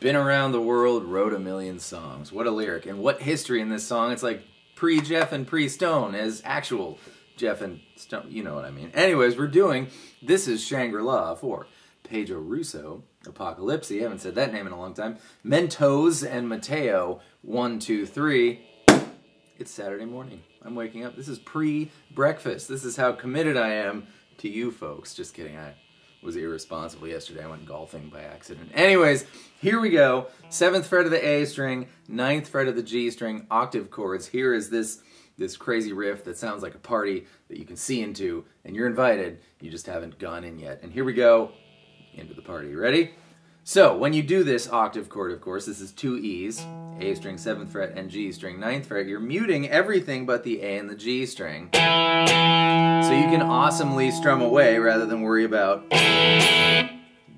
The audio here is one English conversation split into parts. been around the world, wrote a million songs. What a lyric. And what history in this song. It's like pre-Jeff and pre-Stone as actual Jeff and Stone. You know what I mean. Anyways, we're doing This is Shangri-La for Pedro Russo, Apocalypse. I haven't said that name in a long time. Mentos and Mateo, 1, 2, 3. It's Saturday morning. I'm waking up. This is pre-breakfast. This is how committed I am to you folks. Just kidding. I was irresponsible yesterday. I went golfing by accident. Anyways, here we go. 7th fret of the A string, 9th fret of the G string, octave chords. Here is this crazy riff that sounds like a party that you can see into, and you're invited. You just haven't gone in yet. And here we go into the party. Ready? So, when you do this octave chord, of course, this is two E's, A string, 7th fret, and G string, 9th fret, you're muting everything but the A and the G string. So you can awesomely strum away rather than worry about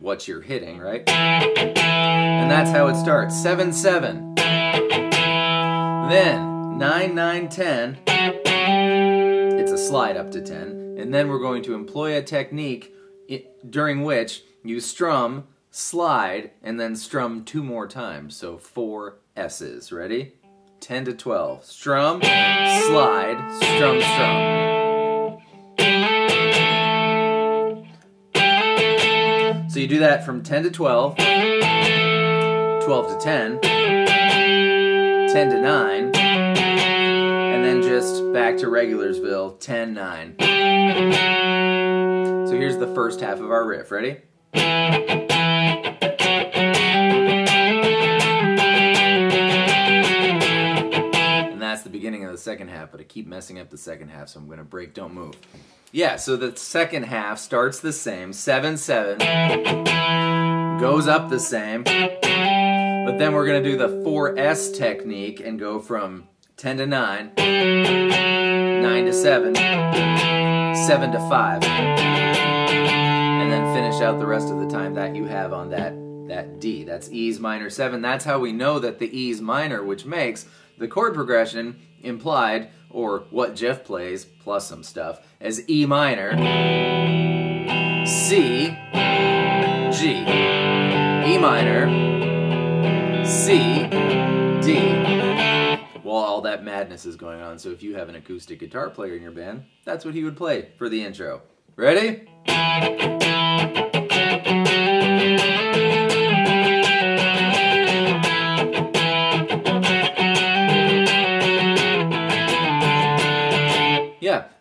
what you're hitting, right? And that's how it starts. 7, 7. Then, 9, 9, 10. It's a slide up to 10. And then we're going to employ a technique during which you strum, slide, and then strum two more times, so 4 S's. Ready? 10 to 12. Strum, slide, strum, strum. So you do that from 10 to 12, 12 to 10, 10 to 9, and then just back to Regularsville, 10, 9. So here's the first half of our riff. Ready? Beginning of the second half, but I keep messing up the second half, so I'm going to break, don't move. Yeah, so the second half starts the same, 7-7, goes up the same, but then we're going to do the 4S technique and go from 10 to 9, 9 to 7, 7 to 5, and then finish out the rest of the time that you have on that D. That's E's minor 7. That's how we know that the E's minor, which makes the chord progression implied, or what Jeff plays, plus some stuff, as E minor, C, G, E minor, C, D, while all that madness is going on. So if you have an acoustic guitar player in your band, that's what he would play for the intro. Ready?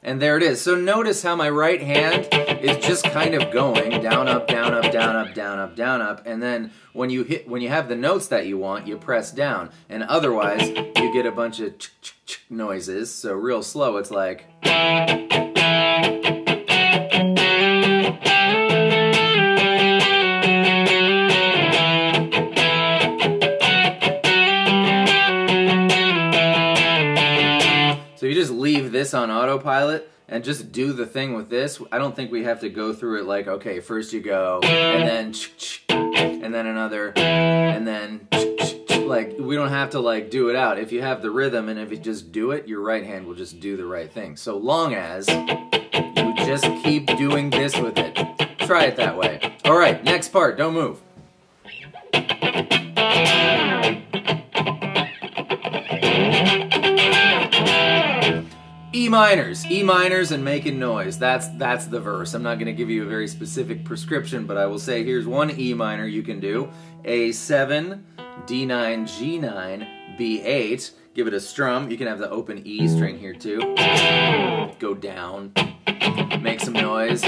And there it is. So notice how my right hand is just kind of going down, up, down, up, down, up, down, up, down, up. And then when you have the notes that you want, you press down. And otherwise, you get a bunch of ch-ch-ch noises. So real slow, it's like. Leave this on autopilot and just do the thing with this. I don't think we have to go through it like, okay, first you go, and then and then another, and then like, we don't have to like do it out. If you have the rhythm and if you just do it, your right hand will just do the right thing. So long as you just keep doing this with it. Try it that way. All right, next part, don't move. E minors and making noise. That's the verse. I'm not going to give you a very specific prescription, but I will say here's one E minor you can do. A7, D9, G9, B8. Give it a strum. You can have the open E string here too. Go down. Make some noise.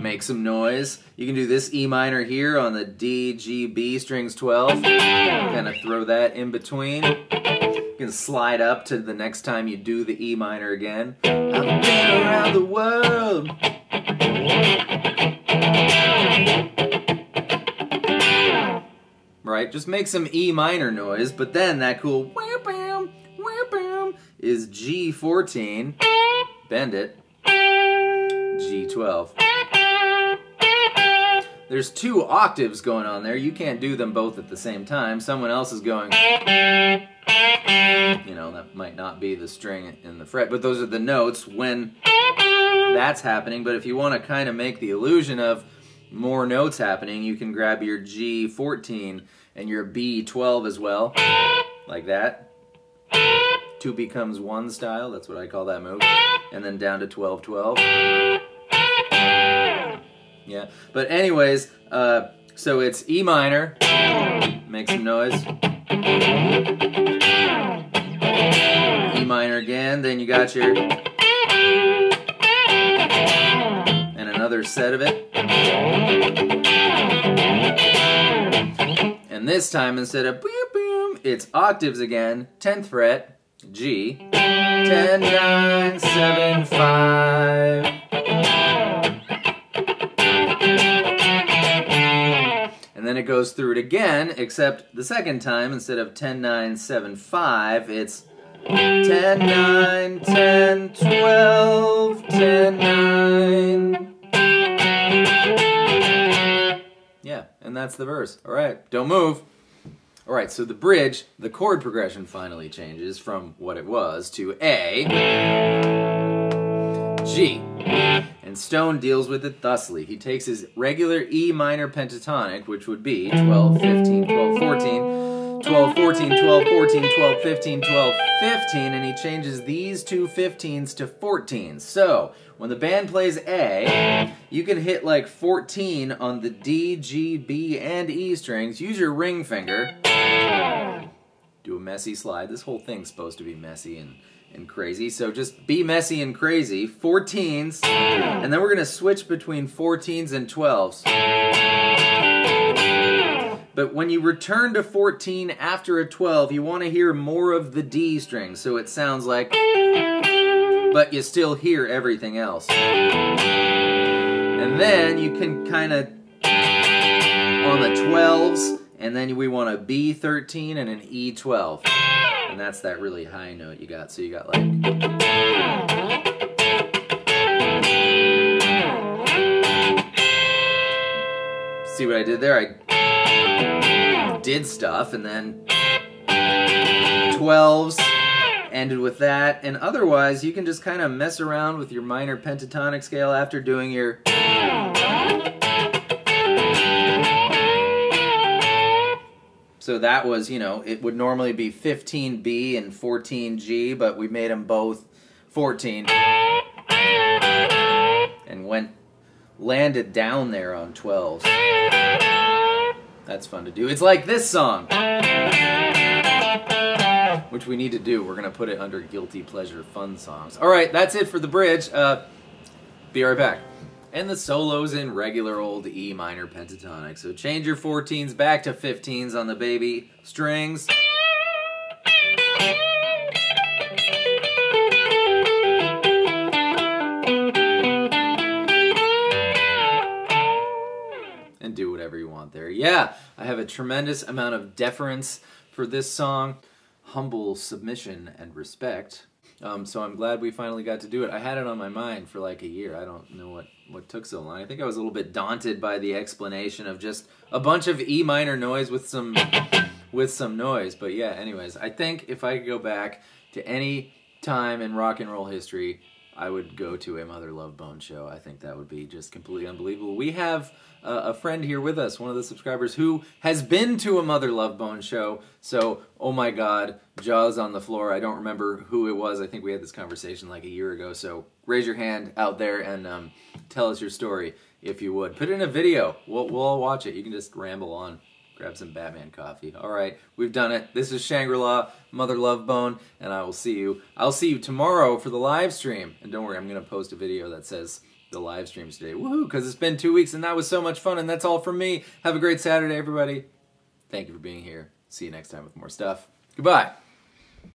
Make some noise. You can do this E minor here on the D, G, B strings 12. Kind of throw that in between. You can slide up to the next time you do the E minor again. I've been around the world. Right? Just make some E minor noise, but then that cool wham-bam is G14. Bend it. G12. There's two octaves going on there. You can't do them both at the same time. Someone else is going. You know, that might not be the string in the fret, but those are the notes when that's happening. But if you want to kind of make the illusion of more notes happening, you can grab your G14 and your B12 as well, like that. 2 becomes 1 style, that's what I call that move. And then down to 12-12. Yeah, but anyways, so it's E minor, make some noise. E minor again, then you got your... and another set of it. And this time, instead of boom, boom, it's octaves again, 10th fret, G, 10, 9, 7, 5. And then it goes through it again, except the second time, instead of 10, 9, 7, 5, it's 10, 9, 10, 12, 10, 9. Yeah, and that's the verse. All right, don't move. All right, so the bridge, the chord progression finally changes from what it was to A, G. And Stone deals with it thusly. He takes his regular E minor pentatonic, which would be 12, 15, 12, 14, 12, 14, 12, 14, 12, 15, 12, 15, and he changes these two 15s to 14s. So when the band plays A, you can hit like 14 on the D, G, B, and E strings. Use your ring finger. Do a messy slide. This whole thing's supposed to be messy and crazy, so just be messy and crazy. 14s, and then we're gonna switch between 14s and 12s. But when you return to 14 after a 12, you wanna hear more of the D string, so it sounds like, but you still hear everything else. And then you can kinda, on the 12s, and then we want a B13 and an E12. And that's that really high note you got. So you got like... see what I did there? I did stuff and then 12s, ended with that. And otherwise, you can just kind of mess around with your minor pentatonic scale after doing your... So that was, you know, it would normally be 15B and 14G, but we made them both 14. And went, landed down there on 12s. That's fun to do. It's like this song, which we need to do. We're going to put it under Guilty Pleasure Fun Songs. All right, that's it for the bridge. Be right back. And the solo's in regular old E minor pentatonic. So change your 14s back to 15s on the baby strings. And do whatever you want there. Yeah, I have a tremendous amount of deference for this song. Humble submission and respect. So I'm glad we finally got to do it. I had it on my mind for like a year. I don't know what took so long. I think I was a little bit daunted by the explanation of just a bunch of E minor noise with some noise. But yeah, anyways, I think if I could go back to any time in rock and roll history, I would go to a Mother Love Bone show. I think that would be just completely unbelievable. We have a friend here with us, one of the subscribers, who has been to a Mother Love Bone show. So, oh my God, jaws on the floor. I don't remember who it was. I think we had this conversation like a year ago. So raise your hand out there and tell us your story if you would. Put it in a video. We'll all watch it. You can just ramble on. Grab some Batman coffee. All right, we've done it. This is Shangri-La, Mother Love Bone, and I will see you. I'll see you tomorrow for the live stream. And don't worry, I'm going to post a video that says the live stream's today. Woohoo, because it's been 2 weeks, and that was so much fun, and that's all from me. Have a great Saturday, everybody. Thank you for being here. See you next time with more stuff. Goodbye.